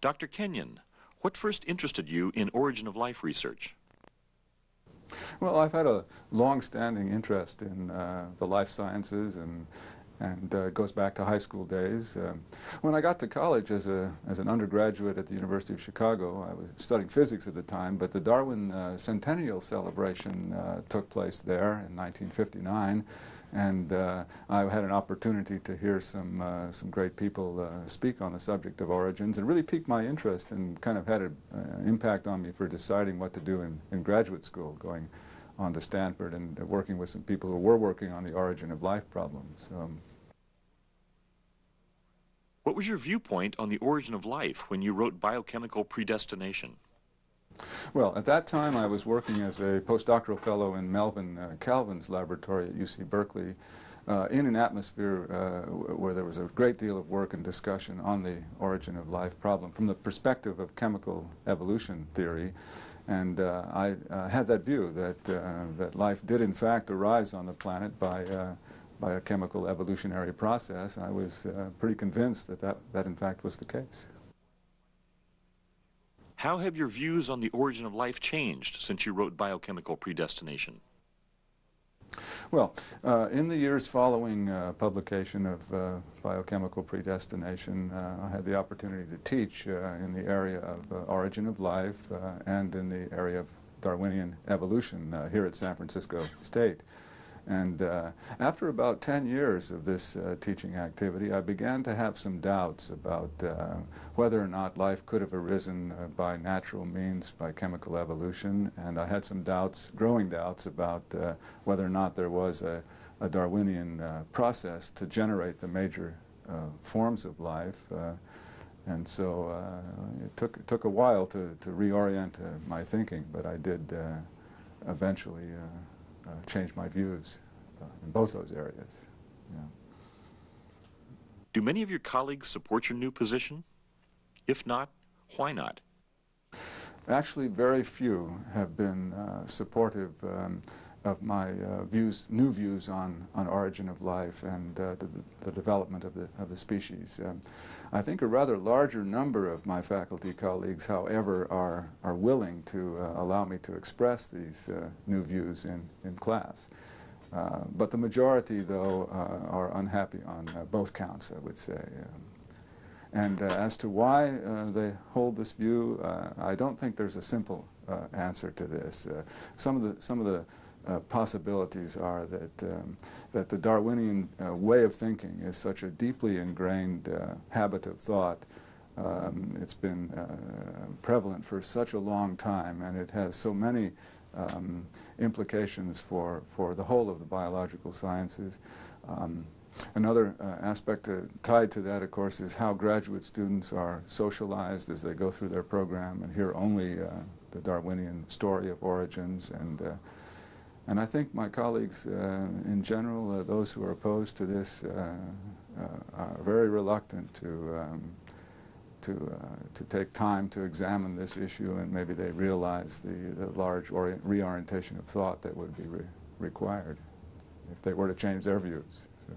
Dr. Kenyon, what first interested you in origin of life research? Well, I've had a long-standing interest in the life sciences, and it goes back to high school days. When I got to college as an undergraduate at the University of Chicago, I was studying physics at the time, but the Darwin centennial celebration took place there in 1959, and I had an opportunity to hear some great people speak on the subject of origins, and really piqued my interest and kind of had an impact on me for deciding what to do in graduate school, going on to Stanford and working with some people who were working on the origin of life problems. What was your viewpoint on the origin of life when you wrote Biochemical Predestination? Well, at that time I was working as a postdoctoral fellow in Melvin Calvin's laboratory at UC Berkeley in an atmosphere where there was a great deal of work and discussion on the origin of life problem from the perspective of chemical evolution theory. And I had that view that, that life did in fact arise on the planet by a chemical evolutionary process. I was pretty convinced that, that in fact was the case. How have your views on the origin of life changed since you wrote Biochemical Predestination? Well, in the years following publication of Biochemical Predestination, I had the opportunity to teach in the area of origin of life and in the area of Darwinian evolution here at San Francisco State. And after about 10 years of this teaching activity, I began to have some doubts about whether or not life could have arisen by natural means, by chemical evolution. And I had some doubts, growing doubts, about whether or not there was a Darwinian process to generate the major forms of life. And so it took a while to reorient my thinking, but I did eventually change my views in both those areas. Yeah. Do many of your colleagues support your new position? If not, why not? Actually, very few have been supportive of my new views on origin of life and the development of the species. I think a rather larger number of my faculty colleagues, however, are willing to allow me to express these new views in class. But the majority, though, are unhappy on both counts, I would say. And as to why they hold this view, I don't think there's a simple answer to this. Some of the possibilities are that, that the Darwinian way of thinking is such a deeply ingrained habit of thought. It's been prevalent for such a long time, and it has so many implications for the whole of the biological sciences. Another aspect tied to that, of course, is how graduate students are socialized as they go through their program and hear only the Darwinian story of origins. And I think my colleagues in general, those who are opposed to this, are very reluctant to take time to examine this issue, and maybe they realize the large reorientation of thought that would be required if they were to change their views. So.